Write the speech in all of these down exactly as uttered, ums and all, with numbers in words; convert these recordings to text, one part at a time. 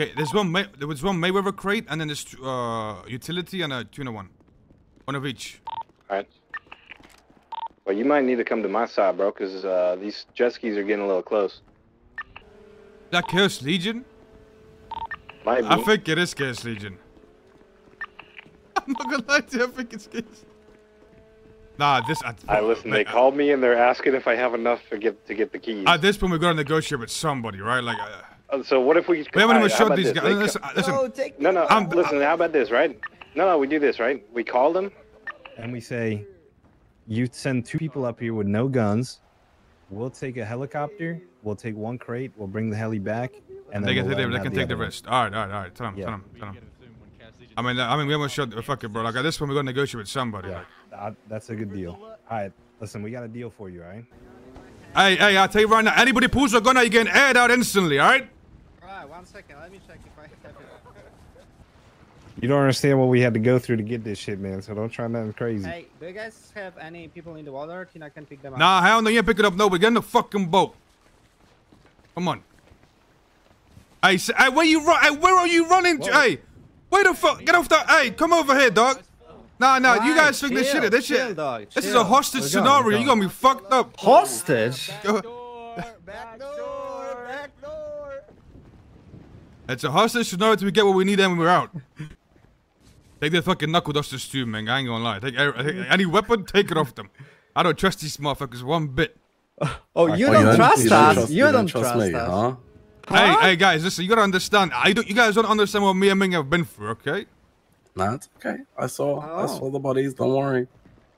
Okay, there's one. May there was one Mayweather crate, and then there's uh utility and a tuna one, one of each. All right. Well, you might need to come to my side, bro, because uh, these jet skis are getting a little close. That Chaos Legion? Might be. I think it is Chaos Legion. I'm not gonna lie to you, I think it's Chaos. Nah, this. I, I listen. Like, they called me and they're asking if I have enough to get to get the keys. At this point, we gotta negotiate with somebody, right? Like. Uh, Uh, so what if we? We haven't even shot these guys. Listen, listen. No, take no, no. I'm, listen, I, how about this, right? No, no, we do this, right? We call them, and we say, "You send two people up here with no guns. We'll take a helicopter. We'll take one crate. We'll bring the heli back, and they can, we'll take, they can the take the rest." All right, all right, all right. Tell them, yeah. tell them, tell them. I mean, I mean, we haven't shot. Fuck it, bro. Like at this point, we gotta negotiate with somebody. Yeah, like. That's a good deal. All right, listen, we got a deal for you, all right? Hey, hey, I tell you right now, anybody pulls a gun, you get aired out instantly, all right? One second, let me check if I have it. You don't understand what we had to go through to get this shit, man, so don't try nothing crazy. Hey, do you guys have any people in the water? Tina can pick them up. Nah, hell no, you ain't picking up nobody. Get in the fucking boat. Come on. Hey, say, hey, where you run? Hey, where are you running? Whoa. Hey, where the fuck? Get off the. Hey, come over here, dog. Nah, nah, right, you guys think this shit. This chill, shit. Dog, this chill. Is a hostage we're scenario. Going, going. You're gonna be fucked up. Hostage? Back door, back door, back door. It's a hostage scenario till we get what we need and we're out. Take that fucking knuckle dusters too, man. I ain't gonna lie. Take, take any weapon, take it off them. I don't trust these motherfuckers one bit. Oh, you don't, don't trust you us. Trust, you, you don't, don't trust, trust me, us. Huh? Hey, huh? hey, guys, listen. You gotta understand. I don't. You guys don't understand what me and Ming have been through, okay? Nah, it's okay. I saw. Oh. I saw the bodies. Don't worry.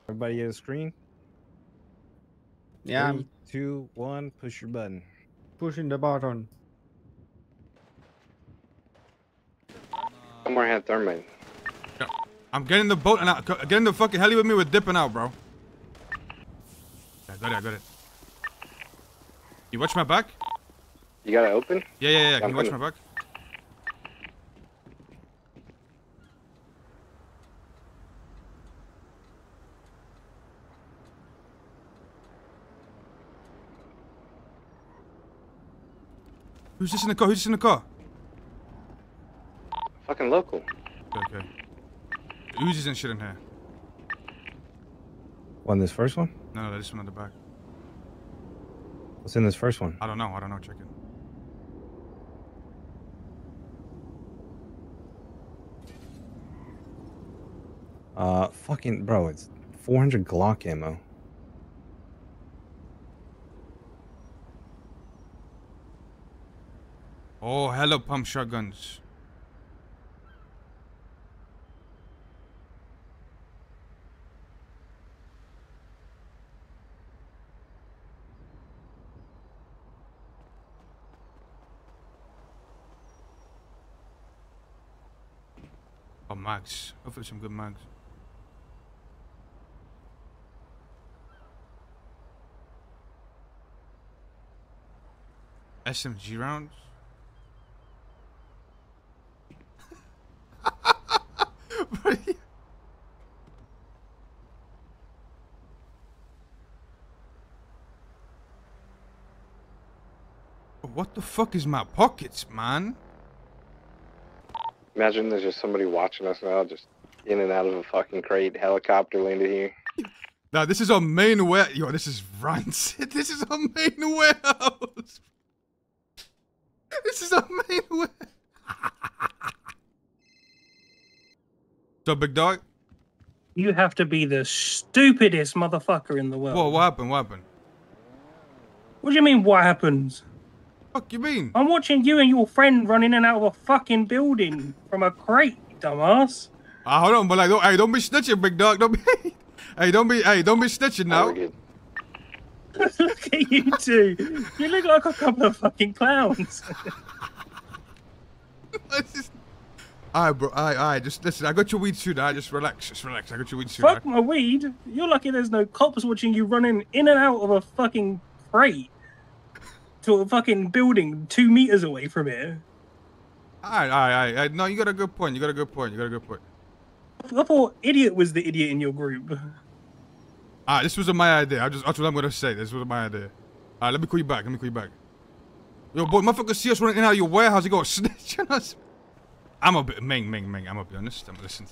Everybody get a screen. Yeah. Three, two, one. Push your button. Pushing the button. Somewhere I had thermite. I'm getting the boat and I getting the fucking heli with me. We're dipping out, bro. I got it. I got it. You watch my back? You gotta open? Yeah, yeah, yeah. Can you watch my back? Who's this in the car? Who's this in the car? Fucking local. Okay. Uzis and shit in here. What, in this first one? No, no, this one in the back. What's in this first one? I don't know. I don't know. Check it. Uh, fucking bro, it's four hundred Glock ammo. Oh, hella pump shotguns. Oh, mags. Hopefully some good mags. S M G rounds? What the fuck is my pockets, man? Imagine there's just somebody watching us now, just in and out of a fucking crate, helicopter landed here. Nah, this is our main warehouse. Yo, this is rancid. This is our main warehouse. This is our main warehouse. What's up, big dog? You have to be the stupidest motherfucker in the world. Whoa, what happened? What happened? What do you mean, what happens? Fuck you mean? I'm watching you and your friend run in and out of a fucking building from a crate, dumbass. Ah, uh, hold on, but like, don't, hey, don't be snitching, big dog. Don't be, hey, don't be, hey, don't be snitching now. Look at you two. You look like a couple of fucking clowns. Just... All right, bro. All right, all right. Just listen. I got your weed suit. I right? just relax. Just relax. I got your weed suit. Fuck right? my weed. You're lucky there's no cops watching you running in and out of a fucking crate. To a fucking building two meters away from here. Alright, alright, alright. No, you got a good point. You got a good point. You got a good point. I thought idiot was the idiot in your group. Alright, this wasn't my idea. I just, that's what I'm going to say. This was my idea. Alright, let me call you back. Let me call you back. Yo, boy, motherfuckers see us running in out of your warehouse, they go snitching us. I'm a bit Ming, Ming, Ming. I'm gonna be honest. I'm listening.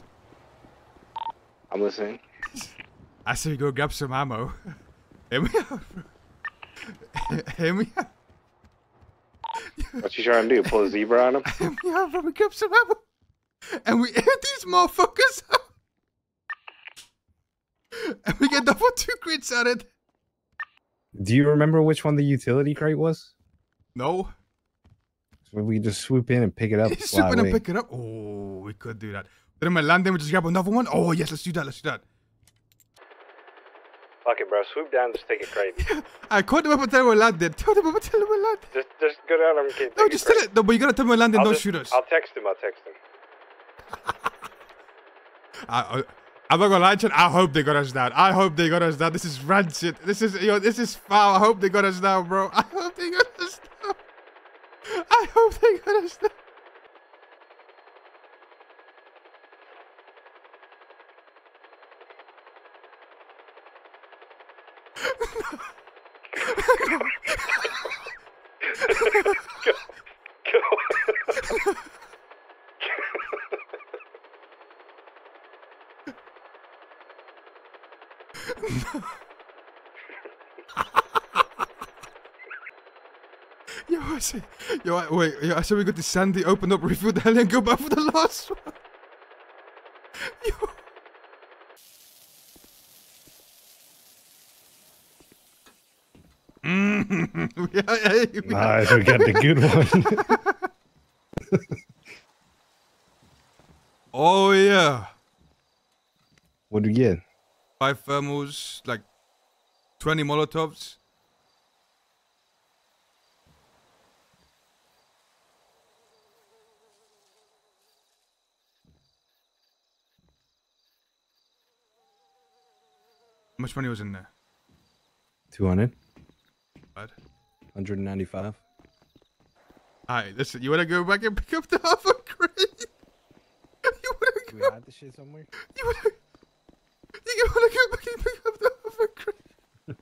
I'm listening. I say go grab some ammo. Hear me out, bro. Hear me out. What you trying to do? Pull a zebra on him? Hear me out, bro. We grab some ammo. And we hit these motherfuckers up. And we get double two crates out of it. Do you remember which one the utility crate was? No. So we just swoop in and pick it up. Swoop in away. and pick it up. Oh, we could do that. Then we land, then we just grab another one. Oh yes, let's do that. Let's do that. Fuck it, bro. Swoop down, just take a crate. I caught them up until we landed. Tell them up until we landed. Just, just go down and get. No, just tell it. No, but you gotta tell me we landed. Don't shoot us. I'll text him. I'll text him. I, I, I'm not gonna lie, Chad. I hope they got us down. I hope they got us down. This is rancid. This is, yo, this is foul. I hope they got us down, bro. I hope they got us down. I hope they got us down. Go. Go. Yo, I say, yo, I, wait, yo, I said we got the Sandy, open up, refill the hell and go back for the last one. Yo. Mm. we are, hey, we nice, are. we got the good one. Oh yeah. What do you get? Five thermals, like twenty Molotovs. How much money was in there? two hundred. What? one ninety-five. Alright, listen, you wanna go back and pick up the half a crate? You wanna go? Do we hide the shit somewhere? You wanna... You wanna go back and pick up the half a crate?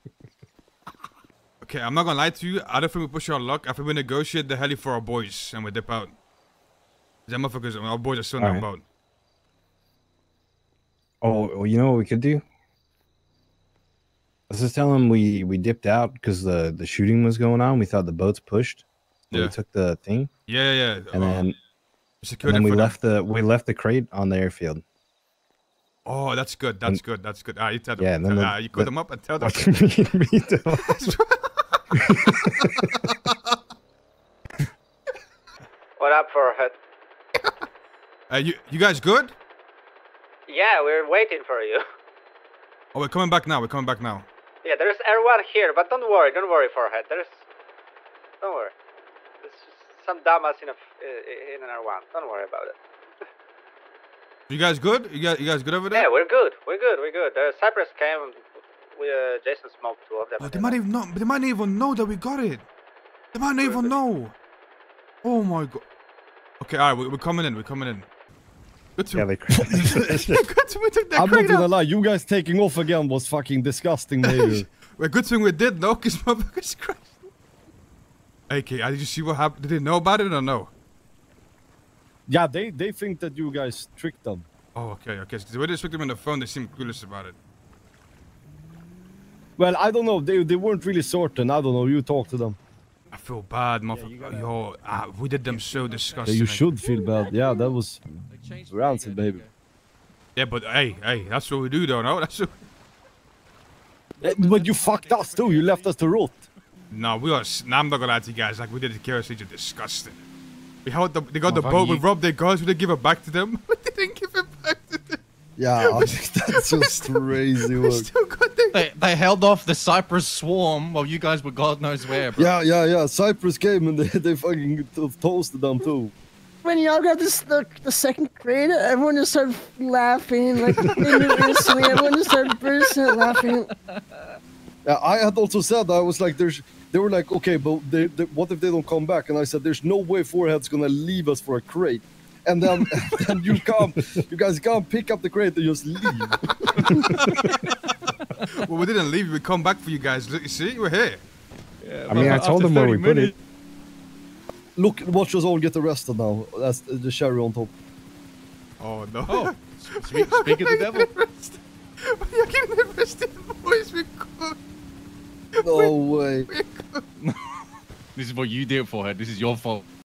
Okay, I'm not gonna lie to you. I don't think we push our luck. I think we negotiate the heli for our boys and we dip out. Them motherfuckers, our boys are still in the boat. Oh, you know what we could do? Let's just tell them we, we dipped out because the, the shooting was going on. We thought the boats pushed. Yeah. We took the thing. Yeah, yeah. yeah. And oh. then, and then we left them. the we left the crate on the airfield. Oh, that's good. That's and, good. That's good. Ah, you tell them. Yeah, tell, the, ah, you put the, them up and tell them. Me tell What up, four head? Uh, you you guys good? Yeah, we're waiting for you. Oh, we're coming back now. We're coming back now. Yeah, there's R one here, but don't worry, don't worry, four head. There's, don't worry. There's some dumbass in a in an R one. Don't worry about it. You guys good? You guys, you guys good over there? Yeah, we're good. We're good. We're good. The Cyprus came. We uh, Jason smoked two of them. Oh, they might even not. They might not even know that we got it. They might not even know. Oh my god. Okay, all right, we're, we're coming in. We're coming in. Yeah, they I'm not gonna lie, you guys taking off again was fucking disgusting, maybe. Well, good thing we did, no? Because motherfuckers crashed. A K, did you see what happened? Did they know about it or no? Yeah, they, they think that you guys tricked them. Oh, okay, okay. So the way they tricked them on the phone, they seemed clueless about it. Well, I don't know. They, they weren't really certain. I don't know. You talked to them. I feel bad, motherfucker. Yeah, Yo, ah, we did them so disgusting. Yeah, you should feel bad. Yeah, that was rancid, baby. Yeah, but hey, hey, that's what we do, though, no? That's what... yeah, but you fucked us, too. You left us to rot. No, we are... Nah, I'm not gonna lie to you guys. Like, we did the Chaos Legion disgusting. We held the... They got oh, the boat. You... We robbed their guys. We didn't give it back to them. We didn't give it back to them. Yeah, I think that's just crazy work. Still got they, they held off the Cyprus swarm while you guys were God knows where, bro. Yeah, yeah, yeah. Cyprus came and they, they fucking toasted them too. When y'all got this, the, the second grade, everyone just started laughing. Like, universally, everyone just started bursting laughing. Yeah, I had also said, I was like, there's... They were like, okay, but they, they, what if they don't come back? And I said, there's no way four head's gonna leave us for a crate. And then, and then you come, you guys come pick up the crate and just leave. Well, we didn't leave. We come back for you guys. Look, you see, we're here. Yeah, I mean, I told them where we minutes. put it. Look, watch us all get arrested now. That's the cherry on top. Oh no! Oh. Speak, speak of the devil. Jag kan inte förstå boys we could. No way. We could. This is what you did for her. This is your fault.